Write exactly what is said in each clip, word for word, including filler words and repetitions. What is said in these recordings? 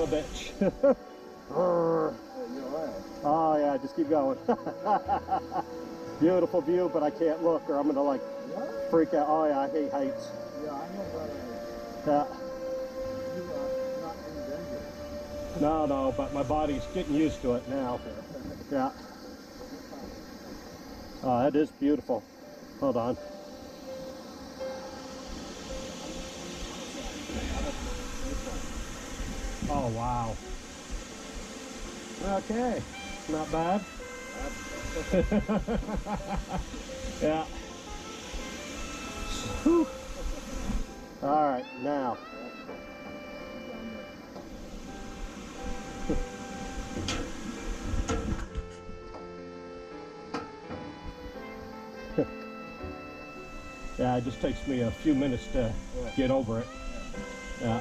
of a bitch. Oh yeah, just keep going. Beautiful view, but I can't look or I'm gonna like what? Freak out. Oh yeah, I hate heights. Yeah, I know about it. Yeah. You are not in danger. No, no, but my body's getting used to it now. Yeah. Oh, that is beautiful. Hold on. Oh wow. Okay, not bad. Yeah. Whew. All right, now. Yeah, it just takes me a few minutes to get over it. Yeah.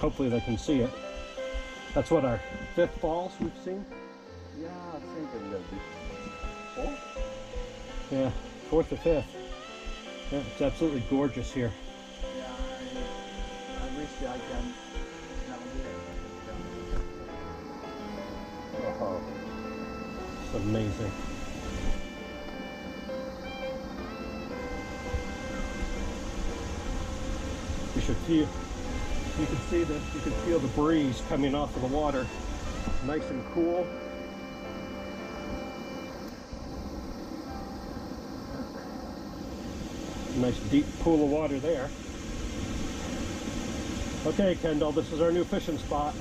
Hopefully they can see it. That's what, our fifth falls we've seen? Yeah, I think it would be fourth? Yeah, fourth or fifth. Yeah, it's absolutely gorgeous here. Yeah, I, I wish I can down here. Oh, it's amazing. You should feel. You can see the, you can feel the breeze coming off of the water. Nice and cool. Nice deep pool of water there. Okay, Kendall, this is our new fishing spot.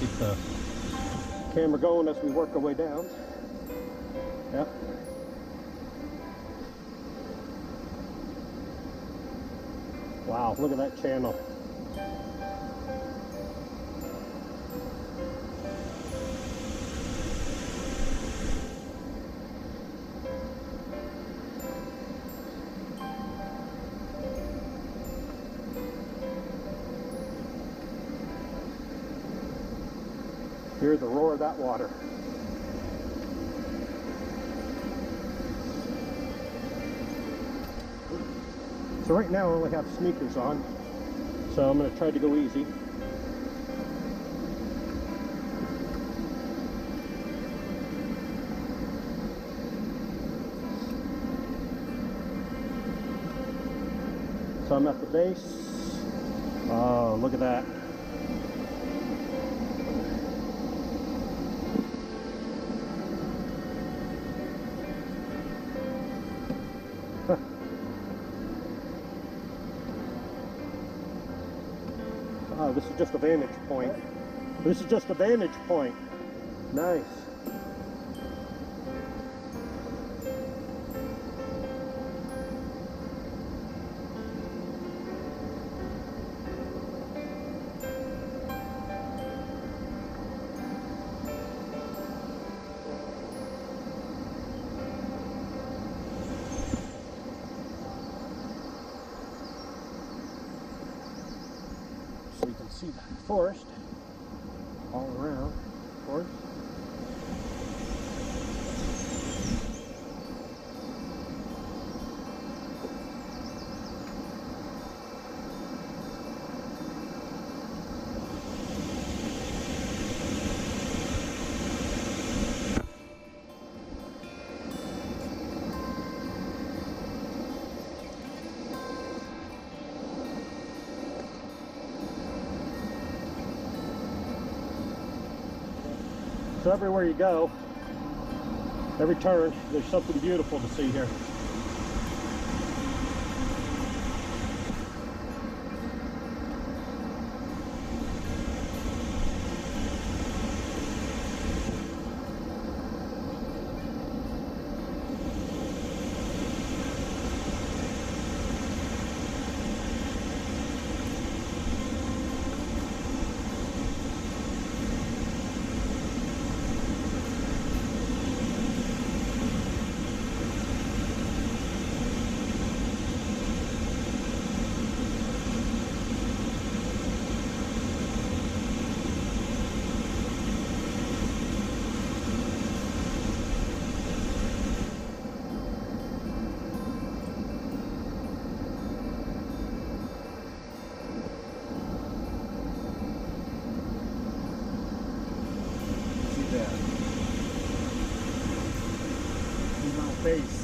Keep the camera going as we work our way down. Yep. Wow, look at that channel. Hear the roar of that water. So right now I only have sneakers on, so I'm going to try to go easy. So I'm at the base. Oh, look at that. Oh, this is just a vantage point. This is just a vantage point. Nice. We can see the forest all around, of course. So everywhere you go, every turn, there's something beautiful to see here. Face.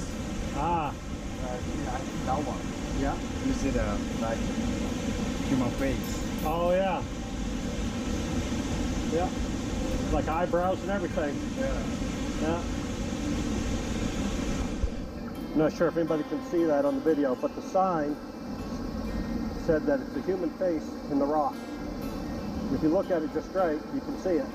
Ah. Uh, yeah, I think that one. Yeah. You see the like human face. Oh yeah. Yeah. Like eyebrows and everything. Yeah. Yeah. Not sure if anybody can see that on the video, but the sign said that it's a human face in the rock. If you look at it just right, you can see it.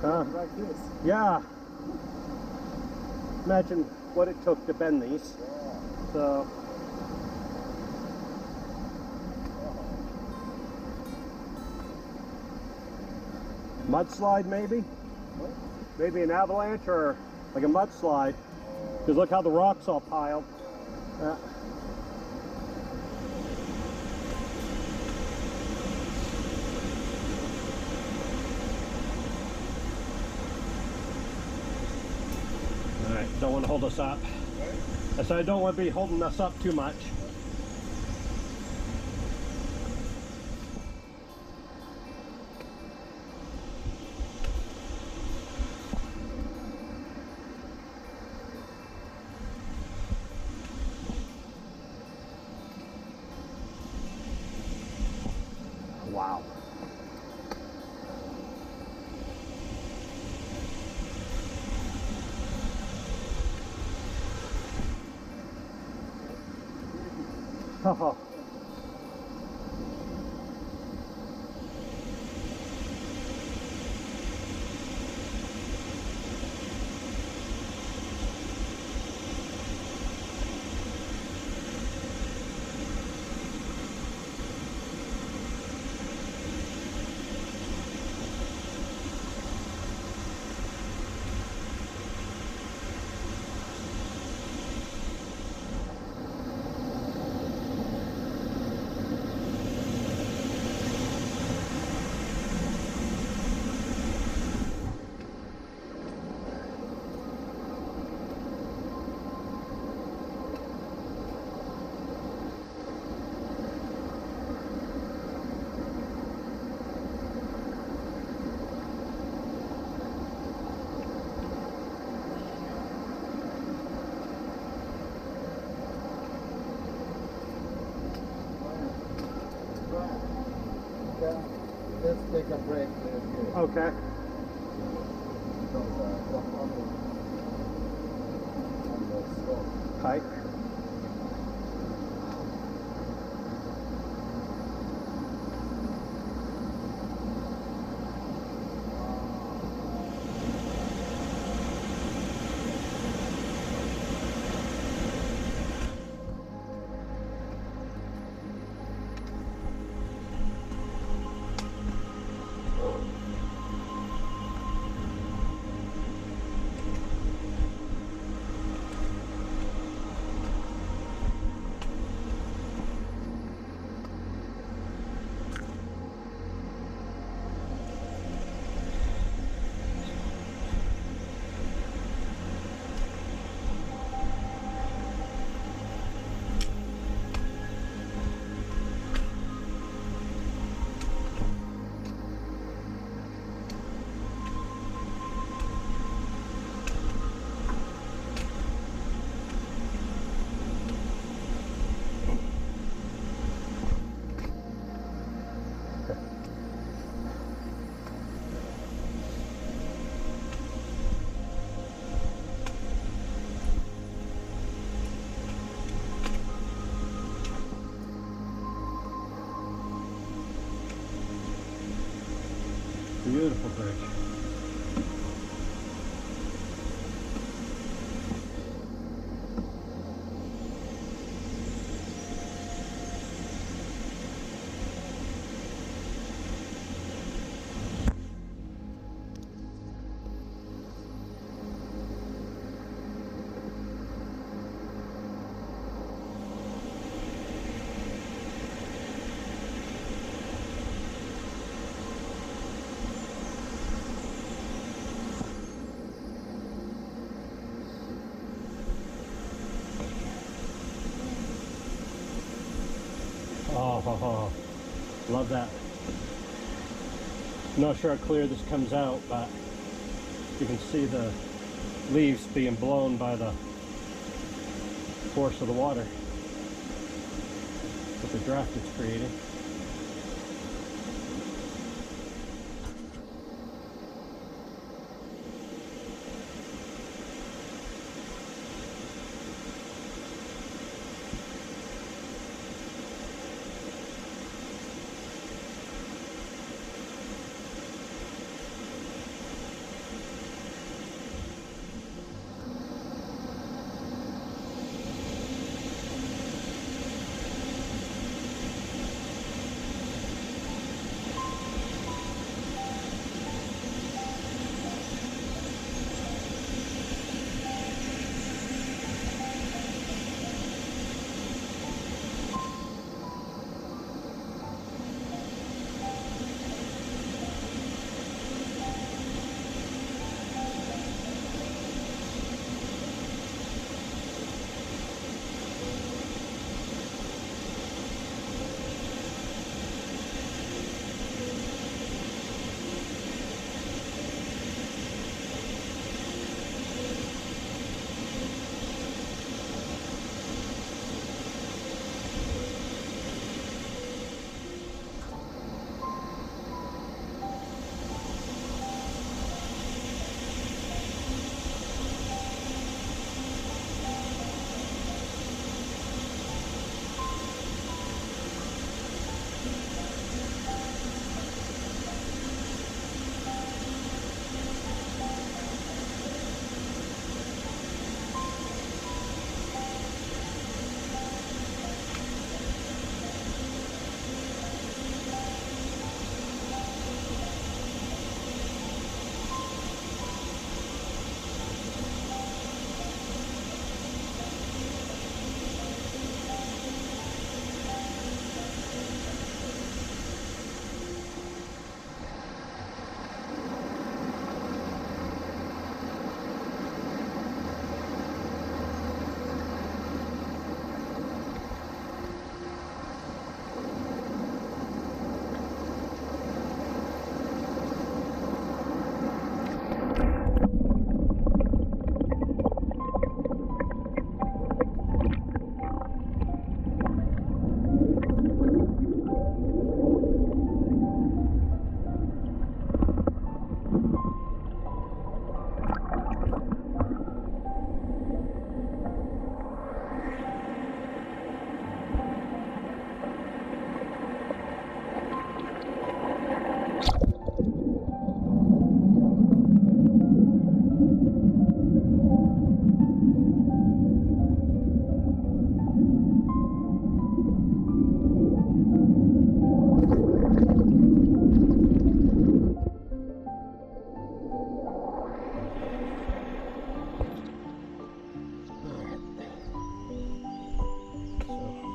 Uh, like this. Yeah. Imagine what it took to bend these. Yeah. So. Oh. Mudslide maybe? What? Maybe an avalanche or like a mudslide. Because look how the rocks all piled. Uh. Don't want to hold us up. I said I don't want to be holding us up too much. Wow. Oh. Let's take a break. Okay. Hike. beautiful bridge. Oh, love that. I'm not sure how clear this comes out, but you can see the leaves being blown by the force of the water with the draft it's creating.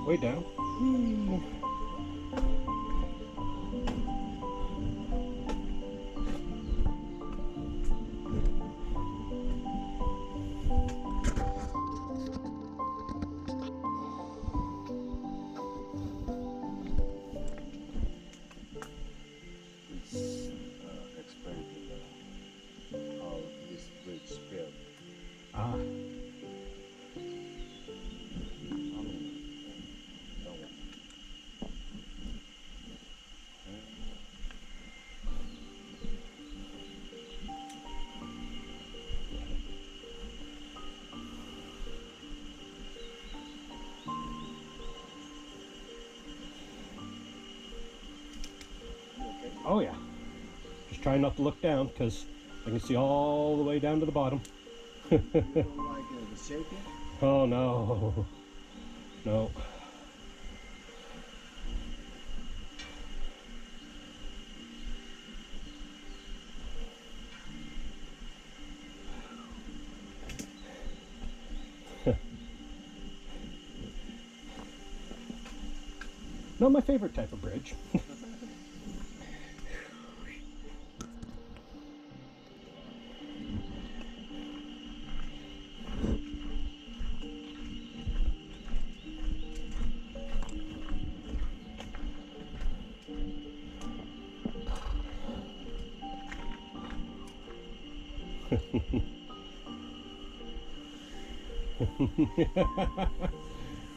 Way down. Mm. It's uh, expanding uh, how this bridge built. Ah. trying not to look down because I can see all the way down to the bottom. You don't like it shaking? Oh no, no. Not my favorite type of bridge.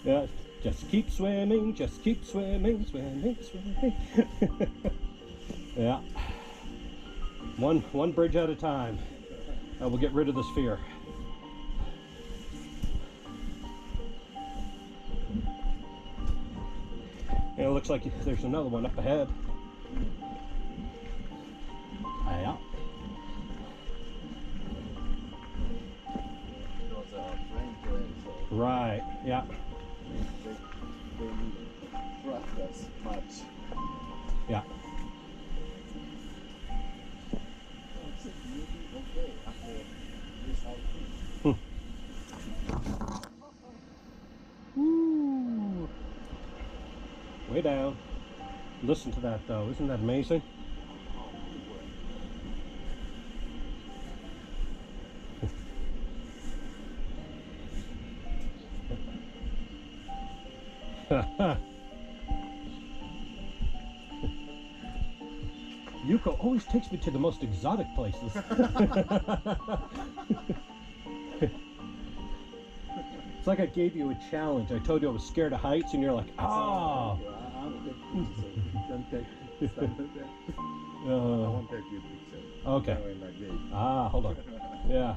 Yeah. Just keep swimming, just keep swimming, swimming, swimming. Yeah. One one bridge at a time. Uh, we'll get rid of this fear. And it looks like there's another one up ahead. Yeah. Right, yeah. They trust us much. Yeah. Hmm. Ooh. Way down. Listen to that though, isn't that amazing? Yuko always takes me to the most exotic places. It's like I gave you a challenge. I told you I was scared of heights, and you're like, "Ah." Oh. I won't take you. I won't take you. Okay. Ah, hold on. Yeah.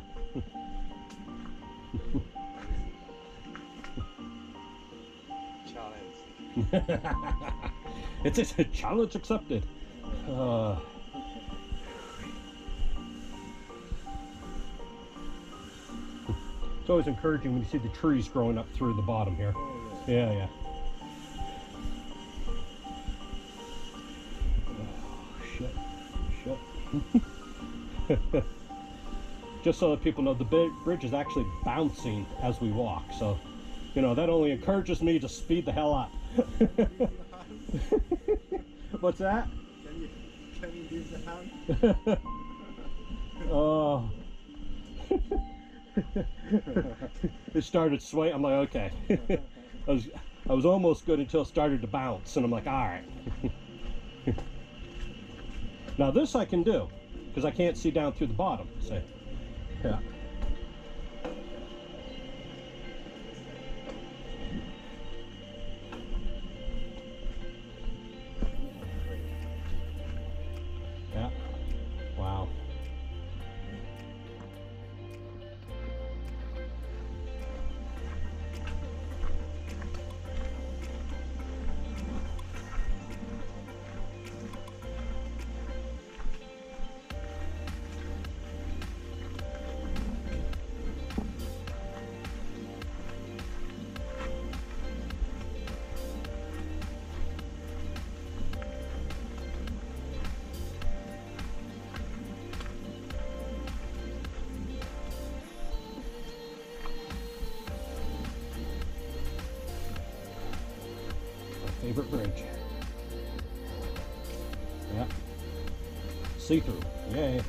It's, it's a challenge accepted. Uh, it's always encouraging when you see the trees growing up through the bottom here. Yeah, yeah. Oh, shit, shit. Just so that people know, the bridge is actually bouncing as we walk, so you know, that only encourages me to speed the hell up. What's that? Can you, can you use the hand? Oh. It started swaying. I'm like, okay. I was, I was almost good until it started to bounce, and I'm like, all right. Now this I can do, because I can't see down through the bottom. So, yeah. Favorite bridge. Yeah. See through. Yay.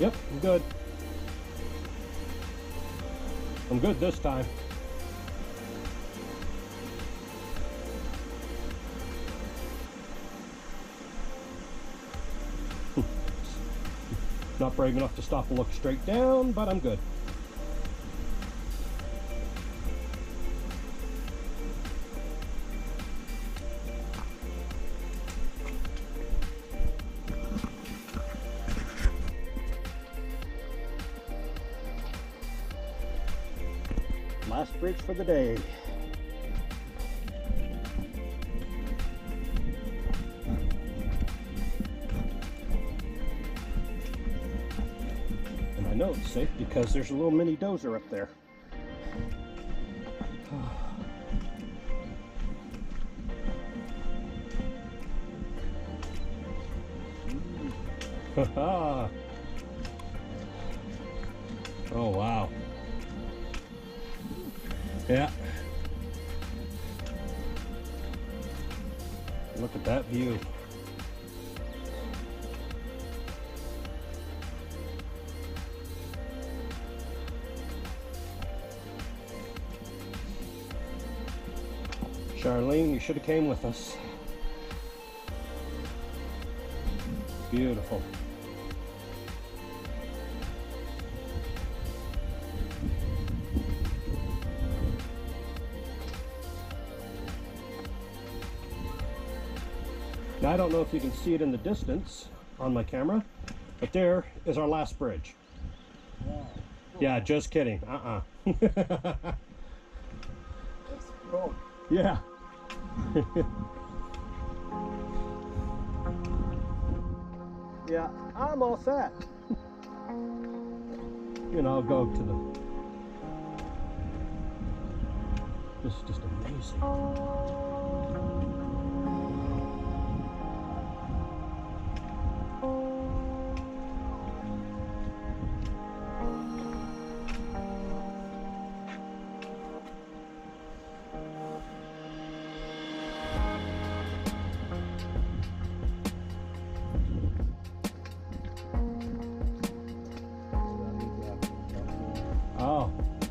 Yep, I'm good. I'm good this time. Not brave enough to stop and look straight down, but I'm good. Last bridge for the day. And I know it's safe because there's a little mini dozer up there. Oh wow. Yeah. Look at that view. Charlene, you should have came with us. Beautiful. I don't know if you can see it in the distance on my camera, but there is our last bridge. Wow. Yeah, just kidding. Uh-uh. That's wrong. Yeah. Yeah, I'm all set. You know, I'll go to the... This is just amazing.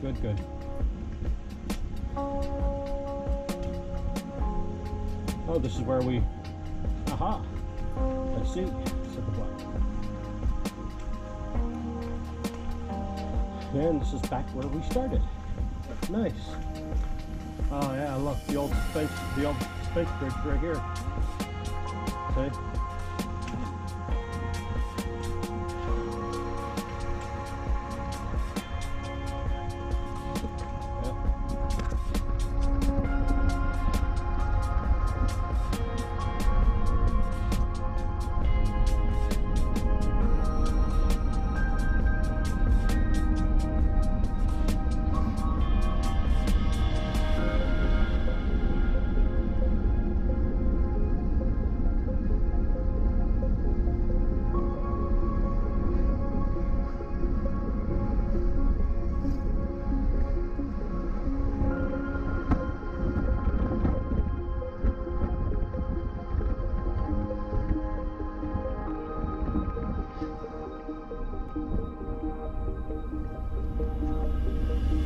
Good, good. Oh, this is where we... Aha! I see. And this is back where we started. Nice. Oh yeah, I love the old space, the old space bridge right here. Okay.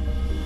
Thank you.